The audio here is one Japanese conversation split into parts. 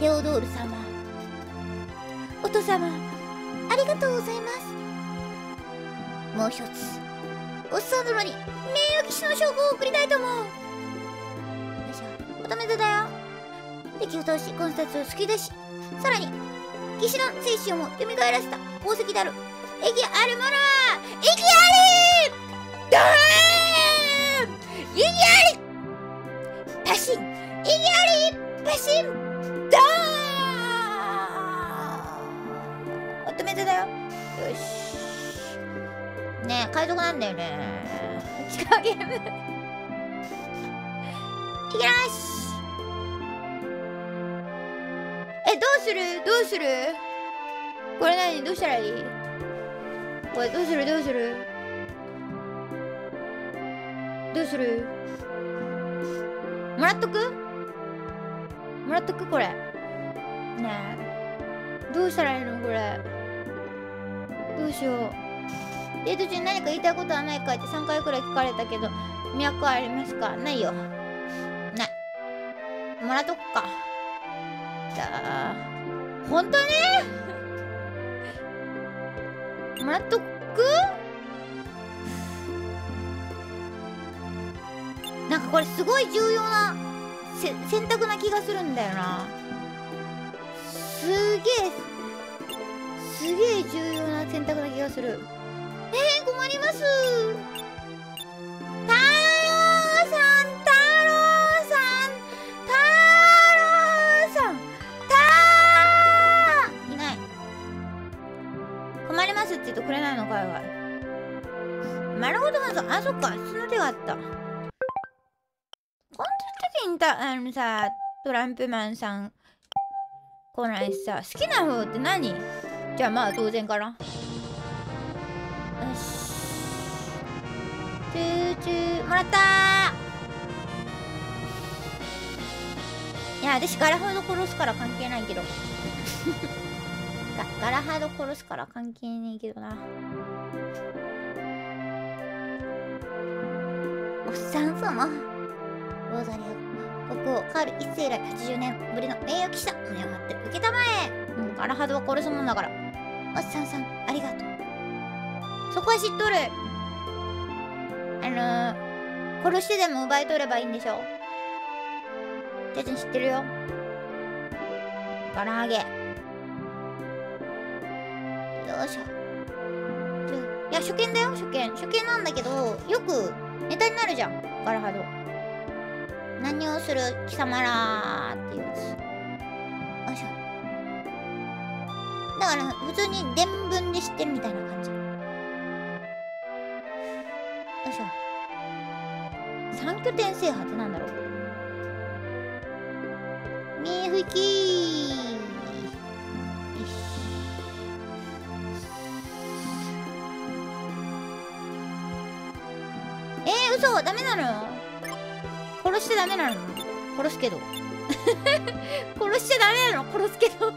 テオドール様、お父様、ありがとうございます。もう一つおっさん殿に名誉騎士の称号を贈りたいと思う。よいしょ、おめでとうだよ。敵を倒しコンスタンツを突き出し、さらに騎士の精神をも蘇らせた功績である。意義あるものは意義あり。ダーン、意義ありパシン、意義ありパシン、ダーン、おめでとうだよ。よしねえ、海賊なんだよね。違うゲーム。いきなーし。え、どうするどうする、これ何どうしたらいい、これどうするどうするどうする、もらっとくもらっとく、これ。ねえ。どうしたらいいのこれ。どうしよう。デート中に何か言いたいことはないかって3回くらい聞かれたけど、脈はありますか？ないよ。ない。もらっとくか。だー。ほんとねもらっとく？なんかこれすごい重要な選択な気がするんだよな。すげえ重要な選択な気がする。困ります。太郎さんいない。困りますって言うとくれないのかいわい。なるほど、まずあ、そっか、その手があった。この時にさ、トランプマンさん来ないしさ、好きな方って何じゃあ、まあ当然かな。もらったー。いや、私ガラハード殺すから関係ないけどガラハード殺すから関係ないけどな。おっさん様、ローザリア国王カール一世以来80年ぶりの名誉騎士だ。胸を張って受けたまえ。うん、ガラハードは殺すもんだから。おっさんさん、ありがとう。そこは知っとる。殺してでも奪い取ればいいんでしょ。別に知ってるよ。ガラハゲ。よいしょ。いや、初見だよ、初見。初見なんだけど、よくネタになるじゃん、ガラハド。何をする貴様らーっていうやつ。よいしょ。だから、普通に伝聞で知ってるみたいな感じ。よいしょ。3拠点制覇ってなんだろう。みふき嘘、ダメなの。殺してダメなの。殺すけど殺しちゃダメなの。殺すけど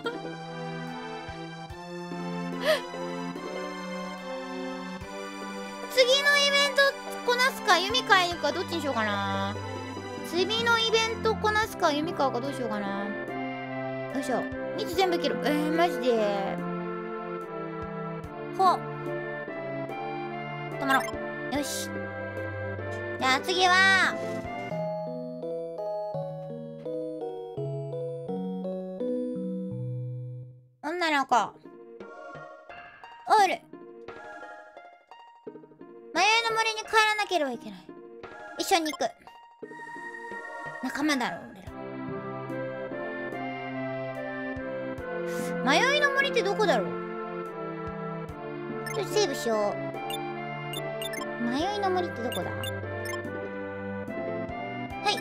次のイベントこなすか弓買いに行くかどっちにしようかな。次のイベントこなすか弓買うかどうしようかな。よいしょ、蜜全部切る。マジでほう止まろう。よし、じゃあ次は女の子オール森に帰らなければいけない。一緒に行く。仲間だろ俺ら。迷いの森ってどこだろう。ちょっとセーブしよう。迷いの森ってどこだ。はい、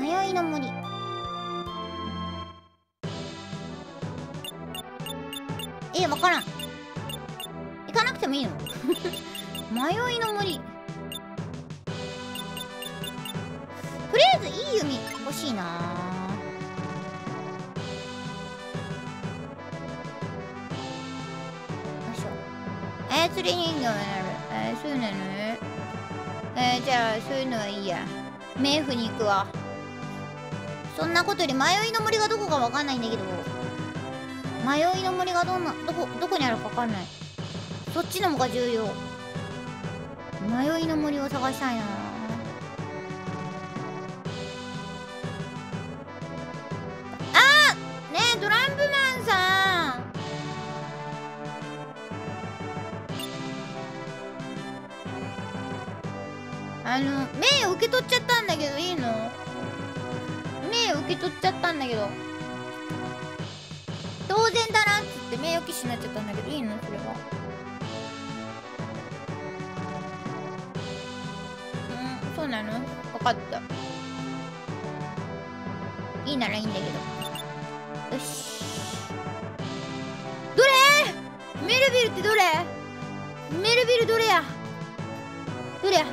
迷いの森。わからん。行かなくてもいいの迷いの森。とりあえずいい弓欲しいな。よいしょ。釣り人形になる。そうなの。じゃあそういうのはいいや。冥府に行くわ。そんなことより迷いの森がどこかわかんないんだけど、迷いの森がどこにあるかわかんない。そっちの方が重要。迷いの森を探したいな。あーねえ、トランプマンさん、名誉受け取っちゃったんだけどいいの？名誉受け取っちゃったんだけど、当然だなっつって名誉騎士になっちゃったんだけどいいのそれは？うん、そうなの？分かった。いいならいいんだけど。よし、どれ？メルビルってどれ？メルビルどれや？どれや？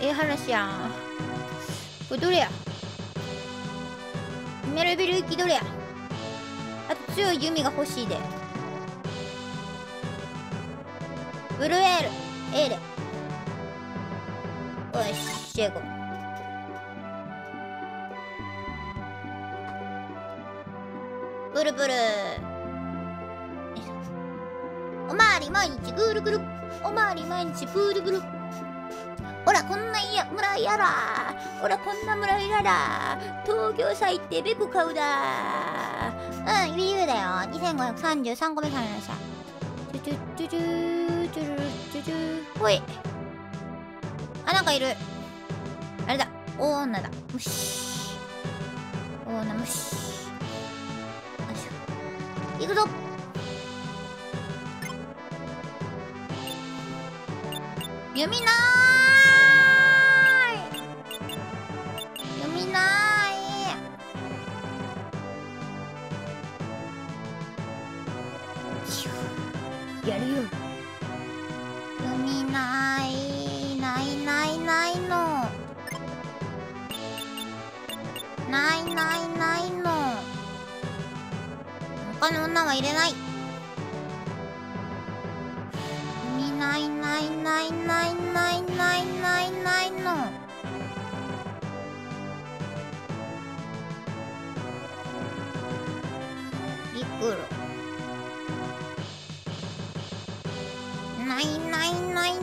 ええ話やん。これどれや？メルビル行きどれや？あと強い弓が欲しいで。ブルエールエーレ。おいしい、こブルブル。おまわり毎日ぐるぐる、おまわり毎日ブルブル。ほらこんな村やら、ほらこんな村やら、東京さ行ってべこ買うだ。うん、理由だよ。2533個目からなさ。チュチュチュチュチュチュチュ。ほい、あ、なんかいる。あれだ、大女だ。むし大女、むし。よいしょ、行くぞ。弓なーやるよ。読みないないないないのないないないの。他の女は入れない。読みないないないないないないないないの。リクロないないないないな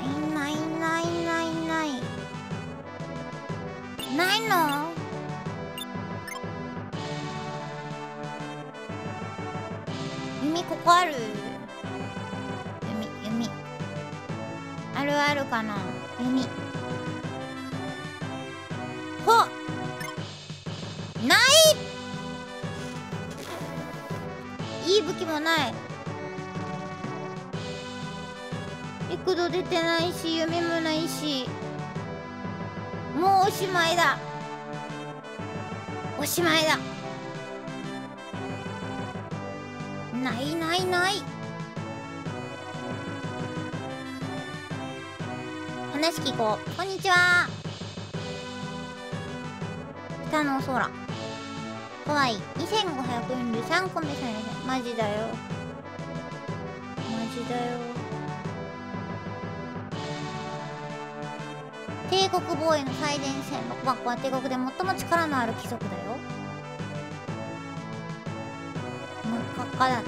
いないないないないの。弓ここある？弓あるあるかな。弓ほっない、いい武器もない。陸道出てないし、夢もないし、もうおしまいだ。おしまいだ。ないないない。話聞こう。こんにちは。北の空かわいい。2543個目される。マジだよ、マジだよ。帝国防衛の最前線。6番は帝国で最も力のある貴族だよ。真っ赤っかだっ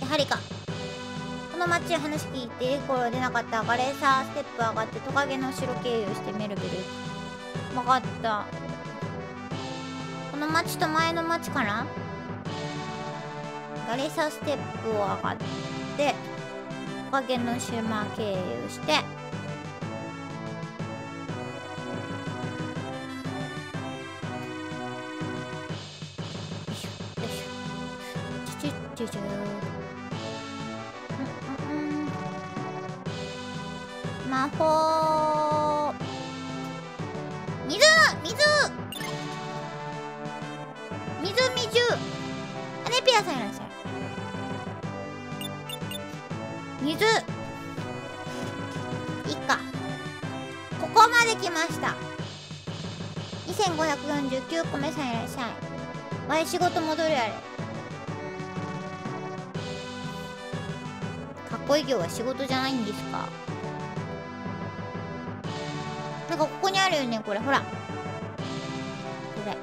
た。やはりか。この町へ話聞いて、エコロは出なかった。ガレーサーステップ上がってトカゲの城経由してメルベル。分かった。この町と前の町かな。ガレーサーステップを上がってトカゲの島経由して魔法水水湖中。あれピアさんいらっしゃる。水いっか。ここまで来ました。2549個目さんいらっしゃい。わい仕事戻るやれ。かっこ営業は仕事じゃないんですか。なんかここにあるよね、これ。ほら。これ。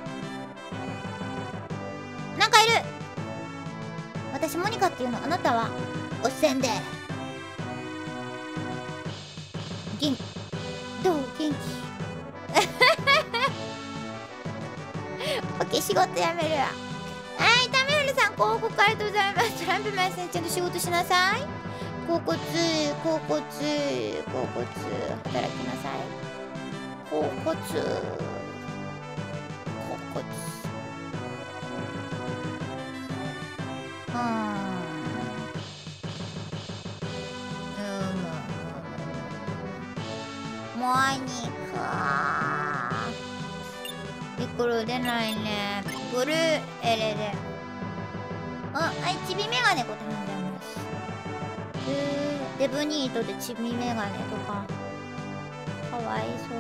なんかいる。私、モニカっていうの。あなたは、おっせんで。どう元気オッケー、仕事やめるわ。はい、タメフルさん、広告ありがとうございます。トランプマンさん、ちゃんと仕事しなさい。甲骨、働きなさい。甲骨。モニカー。ピコロ出ないね。ブルーエレで。あ、はい、チビメガネこ頼んでます。デブニートでチビメガネとか。かわいそ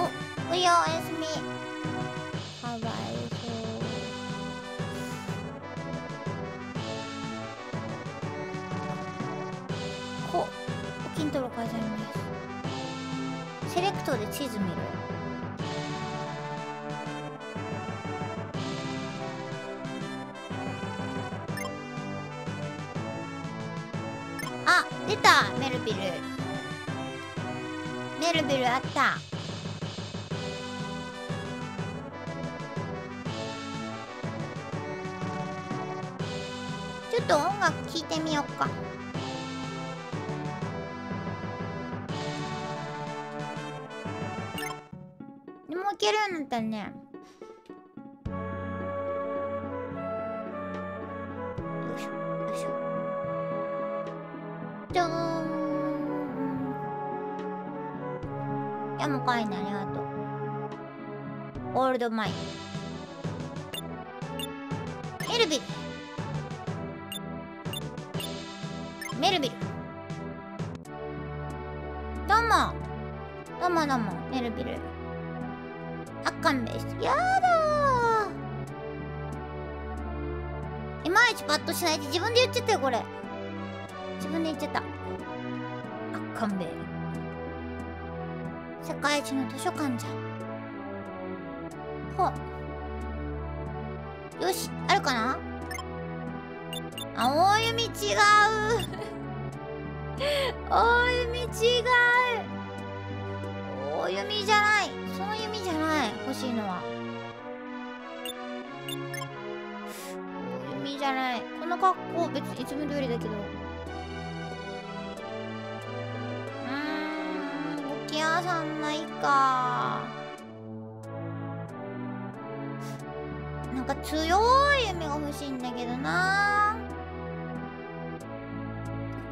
う。お、うよ、おやすみ。かわいそう。こう。筋トレ改善です。セレクトで地図見る。あ、出た、メルビル。メルビルあった。ちょっと音楽聞いてみようか。いけるようになったね。よいしょよいしょ。じゃーん。やむかいな、ありがとう。オールドマイメルビル、メルビル、どうもどうもどうも、メルビル。あかんべし、やだー。いまいちパッとしないって自分で言っちゃったよ、これ。自分で言っちゃった。あかんべ。世界一の図書館じゃん。ほう。よし、あるかな。あ、大弓違う大弓違う、大弓じゃない、その弓じゃない、欲しいのは。弓じゃない。この格好、別にいつも通りだけど。武器屋さんないか。なんか強い弓が欲しいんだけどな。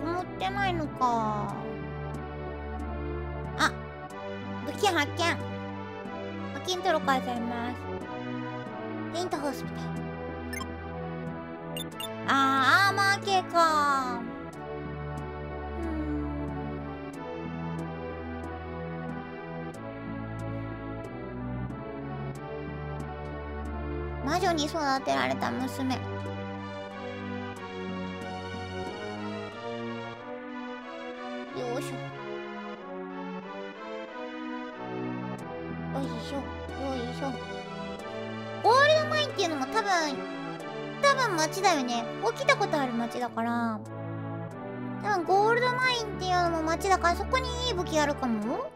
持ってないのか。あ、武器発見。筋トロ変えちゃいます。インターホスピタル。あー、アーマー系かー。魔女に育てられた娘。よいしょ。ゴールドマインっていうのも多分町だよね。起きたことある町だから。多分ゴールドマインっていうのも町だから、そこにいい武器あるかも。よ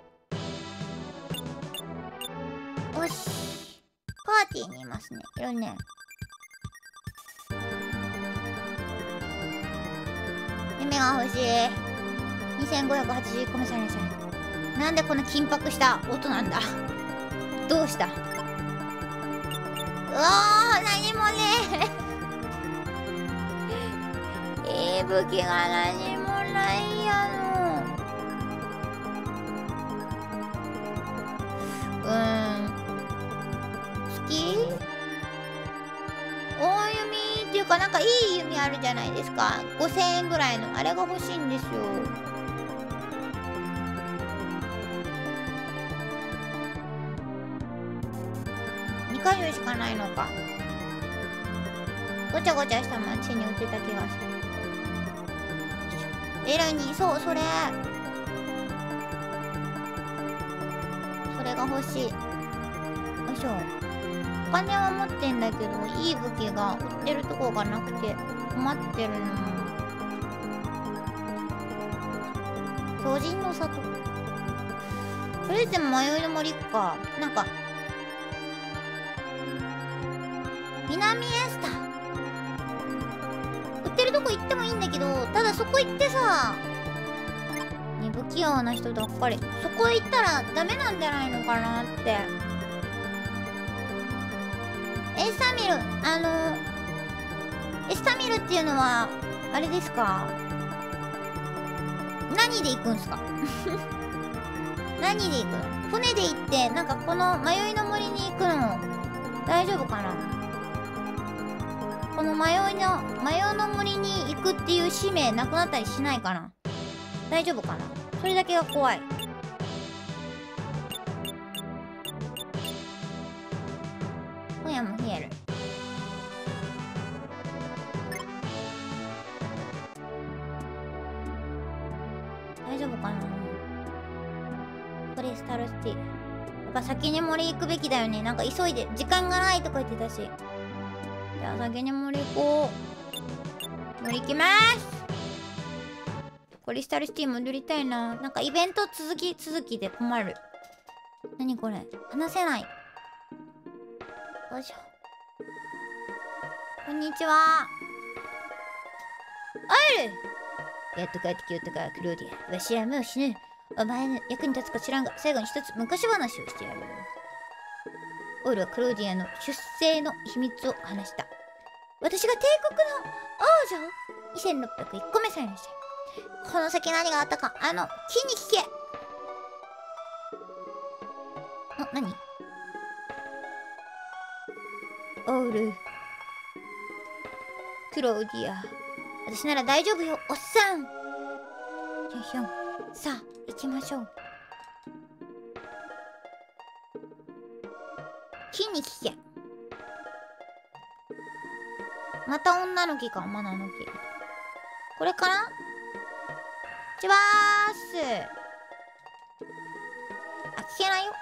し。パーティーにいますね。いるね。夢が欲しい。2580個目されました。なんでこの緊迫した音なんだ。どうした？うおー、何もねえいい武器が何もないやの。好き？大弓っていうか、なんかいい弓あるじゃないですか。5000円ぐらいのあれが欲しいんですよ。2箇所しかないのか。ごちゃごちゃした街に売ってた気がする。エラニー、そう、それ。それが欲しい。よいしょ。お金は持ってんだけど、いい武器が売ってるとこがなくて困ってるな。巨人の里。とりあえず迷い森か。なんか、南エスタ売ってるとこ行ってもいいんだけど、ただそこ行ってさ、ね、不器用な人ばっかり。そこ行ったらダメなんじゃないのかなって。エスタミル、エスタミルっていうのはあれですか、何で行くんすか？何で行くの？船で行って、なんかこの迷いの森に行くの大丈夫かな。この迷いの森に行くっていう使命なくなったりしないかな。大丈夫かな。それだけが怖い。今夜も冷える。大丈夫かな。クリスタルシティ。やっぱ先に森行くべきだよね。なんか急いで時間がないとか言ってたし。じゃあ先に森行こう。森行きまーす。コリスタルシティ戻りたいな。なんかイベント続きで困る。何これ、話せない。よいしょ。こんにちは。おい、やっと帰ってきよったか、クローディア。わしはもう死ぬ。お前の役に立つか知らんが、最後に一つ昔話をしてやる。オールはクローディアの出生の秘密を話した。私が帝国の王女を2601個目さえにして。この先何があったか、木に聞け。あ、何？オール。クローディア。私なら大丈夫よ、おっさん。よいしょ。さあ、行きましょう。木に聞け。また女の木か、マナの木。これかな？ちばーす。あ、聞けないよ。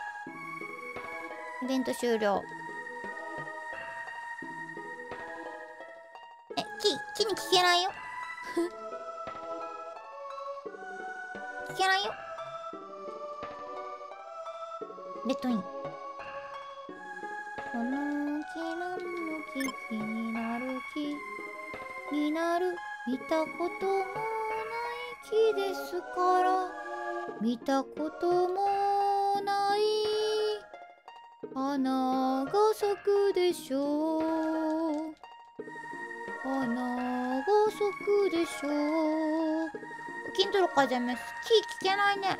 イベント終了。え、木に聞けないよ。聞けないよ。レッドイン。この木なんの木、気になる木になる。見たこともない木ですから、見たこともない花が咲くでしょう。花が咲くでしょう。金取るかじゃめす。木聞けないね。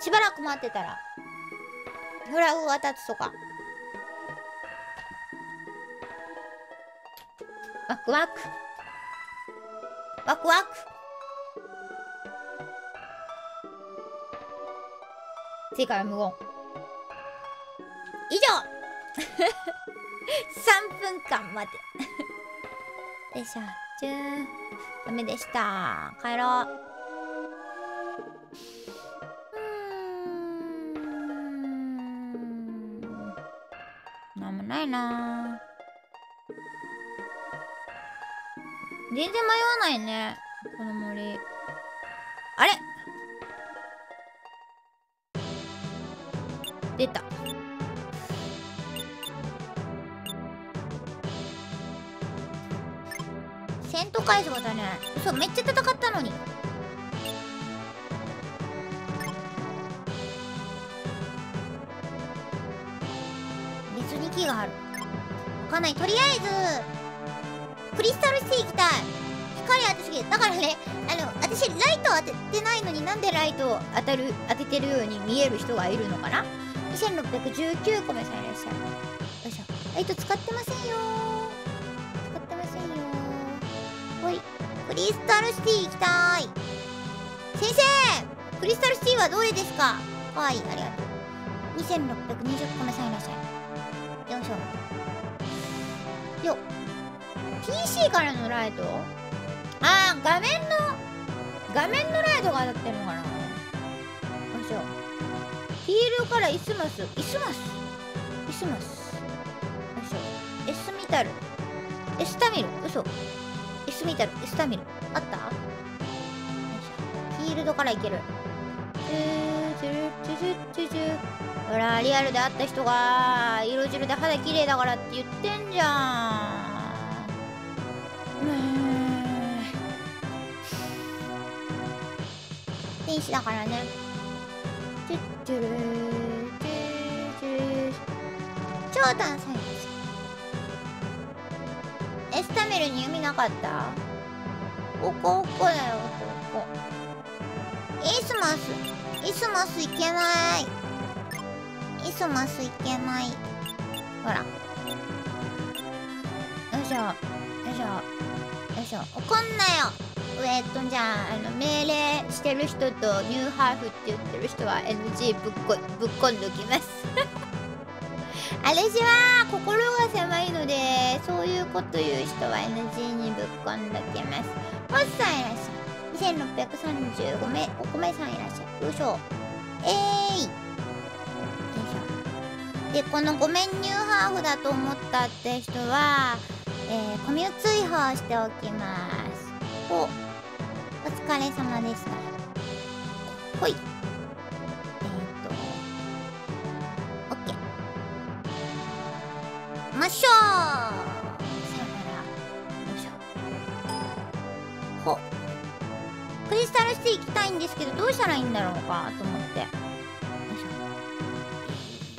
しばらく待ってたらフラグが立つとか。ワクワクワクワク。次から無言。以上。3分間待て。でしょちゅー。ダメでした。帰ろう。ないな。全然迷わないね、この森。あれ出た。戦闘回数がだね。そう、めっちゃ戦ったのに。木がある。わかんない。とりあえずクリスタルシティ行きたい。光当てすぎる。だからね、私ライト当ててないのに、なんでライトを当ててるように見える人がいるのかな。2619個目さえいらっしゃる。よいしょ。ライト使ってませんよ。使ってませんよ。ほい、クリスタルシティ行きたーい。先生、クリスタルシティはどれですか？はい、ありがとう。2620個目さえいらっしゃる。よいしょ。よっ。PC からのライト？ああ、画面のライトが当たってるのかな。よいしょ。ヒールからイスマス。よいしょ。エスミタル。エスタミル。嘘。エスミタル。エスタミル。あった？よいしょ。フィールドからいける。ほら、リアルで会った人が色白で肌綺麗だからって言ってんじゃん。天使だからね。超炭酸水。エスタミルに意味なかった？ここだよ、ここ。イスマスいけない。ほら、よいしょよいしょよいしょ。怒んなよ。じゃあ、命令してる人とニューハーフって言ってる人は NG ぶっこんでおきます私は心が狭いので、そういうこと言う人は NG にぶっこんでおきます。ホッさんいらっしゃい。2635名、お米さんいらっしゃい。よいしょ。よいしょ。で、このごめんニューハーフだと思ったって人は、コミュ追放しておきます。お疲れ様でした。ほい。オッケー。ましょう。さよなら。よいしょ。ほ。クリスタルしていきたいんですけど、どうしたらいいんだろうかと思って。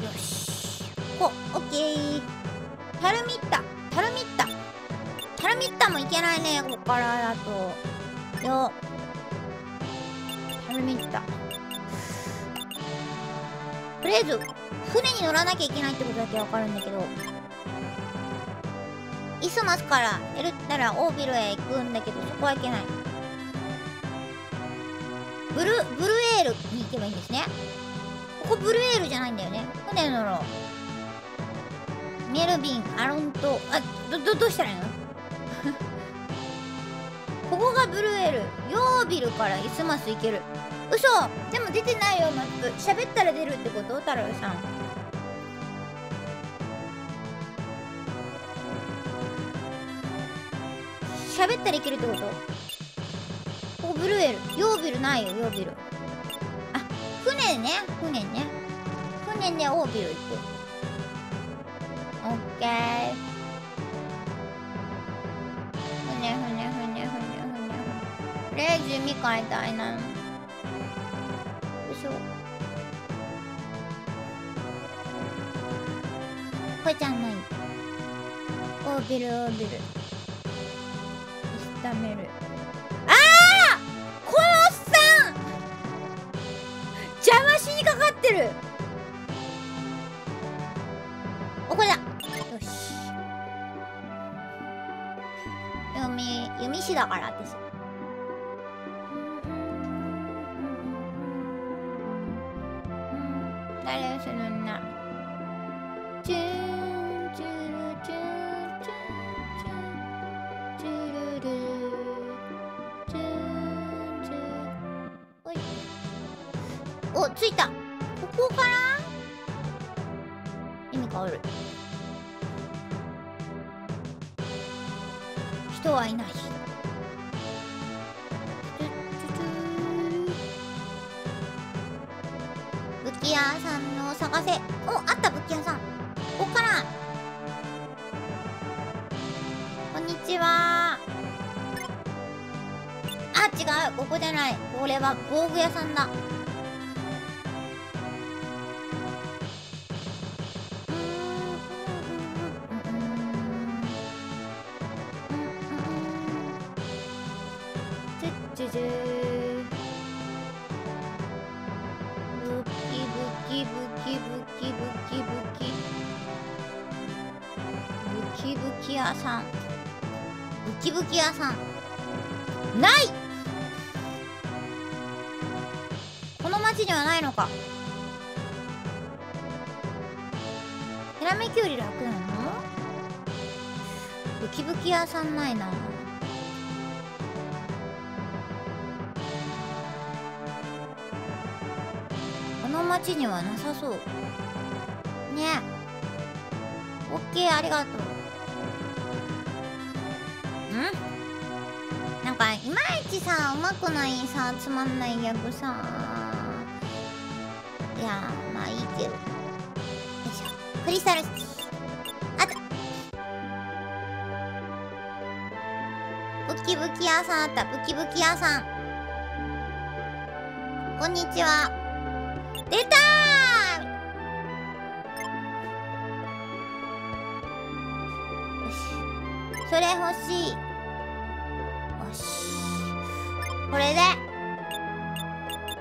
よいしょ。よし、お、オッケー。タルミッタもいけないね、ここからだと。よ、タルミッタ。とりあえず船に乗らなきゃいけないってことだけわかるんだけど、イスマスからエルったらオービルへ行くんだけど、そこはいけない。ブルエールに行けばいいんですね。ここブルエールじゃないんだよね。船乗ろう。メルビン、アロント、あ、どうしたらいいのここがブルエール。ヨービルからイスマス行ける。嘘、でも出てないよ、マップ。喋ったら出るってこと？太郎さん。喋ったらいけるってこと？ここブルエル。ヨービルないよ、ヨービル。あ、船ね。船でオービル行く。オッケー。船。とりあえず海買いたいな。よいしょ。これじゃない。オービル。スタメル。お、これだ。よし。弓師だから私。誰その女。お、着いた。ここから意味変わる。人はいない。武器屋さんを探せ。お、あった武器屋さん。ここから。こんにちは。あ、違う。ここじゃない。これは防具屋さんだ。ブキブキ屋さんない。この町にはないのか。ヒラメキより楽なの？ブキブキ屋さんないな。この町にはなさそうね。オッケー、ありがとう。んなんかいまいちさ、うまくないさ、つまんないギャグさ。いやー、まあいいけど。よいしょ、クリスタルブキブキ屋さんあった。ブキブキ屋さん、こんにちは。出たー。よし、それ欲しい。よし、これで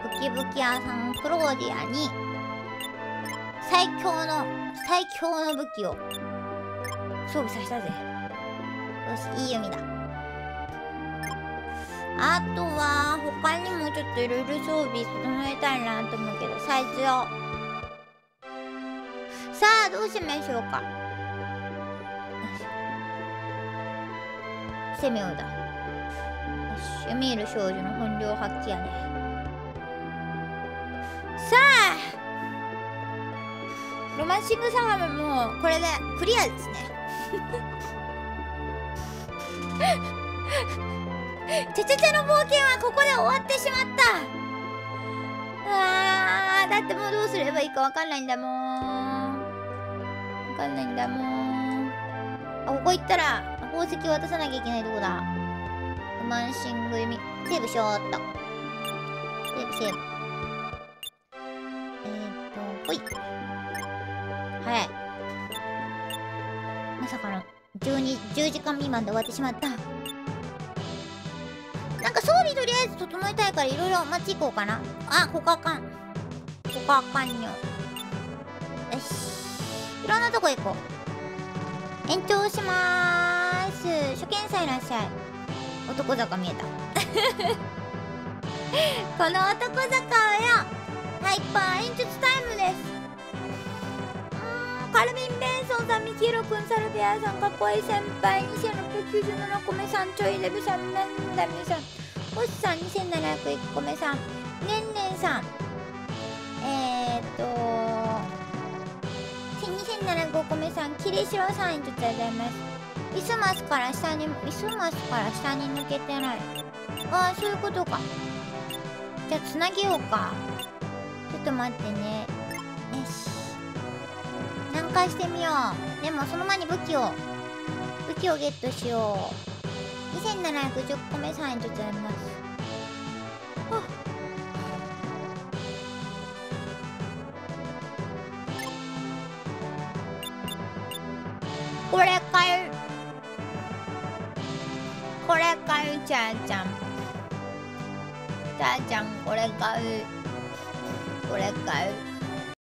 ブキブキ屋さん、クローディアに最強の武器を装備させたぜ。よし、いい弓だ。あとは他にもちょっといろいろ装備整えたいなと思うけど、サイズをさあどうしましょうか。攻めようだ。よし、エミール少女の本領発揮やね。さあロマンシングサガももうこれでクリアですね。ちゃちゃちゃの冒険はここで終わってしまった。あー、だってもうどうすればいいかわかんないんだもん。わかんないんだもん。あ、ここ行ったら宝石を渡さなきゃいけないとこだ。ロマンシング弓セーブしようっと。セーブほい、早い。まさかの10時間未満で終わってしまった。なんか装備とりあえず整えたいからいろいろ街行こうかな。あ、ここあかん。ここあかんよ。よし。いろんなとこ行こう。延長しまーす。初見さんいらっしゃい。男坂見えた。この男坂やハイパー演出タイムです。カルビン・ベンソンさん、ミキヒロ君、サルビアさん、かっこいい先輩、2697個目さん、ちょいレブさん、なんだみさん、星さん、2701個目さん、ねんねんさん、2705個目さん、キリシロさんにとってございます。イスマスから下に抜けてない。ああ、そういうことか。じゃあつなげようか。ちょっと待ってね。よし、南下してみよう。でもその前に武器をゲットしよう。2710個目さんにとっちゃいます。はっ、これかよ、これかよ、ちゃーちゃん、これかよ、これかよ。